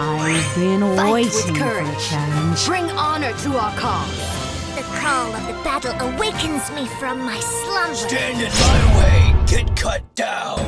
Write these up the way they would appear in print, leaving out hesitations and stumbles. I've been waiting for a challenge. Bring honor to our cause. The call of the battle awakens me from my slumber. Stand in my way, get cut down.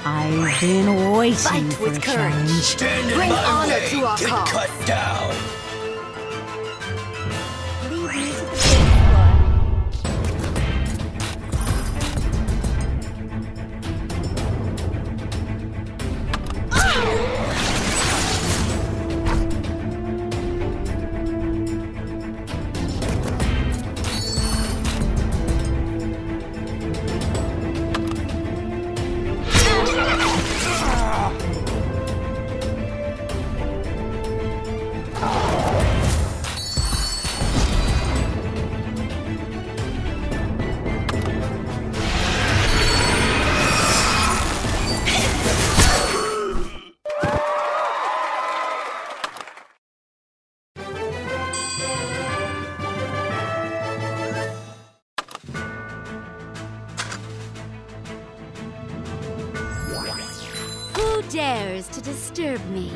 I've been waiting for a challenge. Bring honor to our cause. Cut down. Lead me to the dares to disturb me.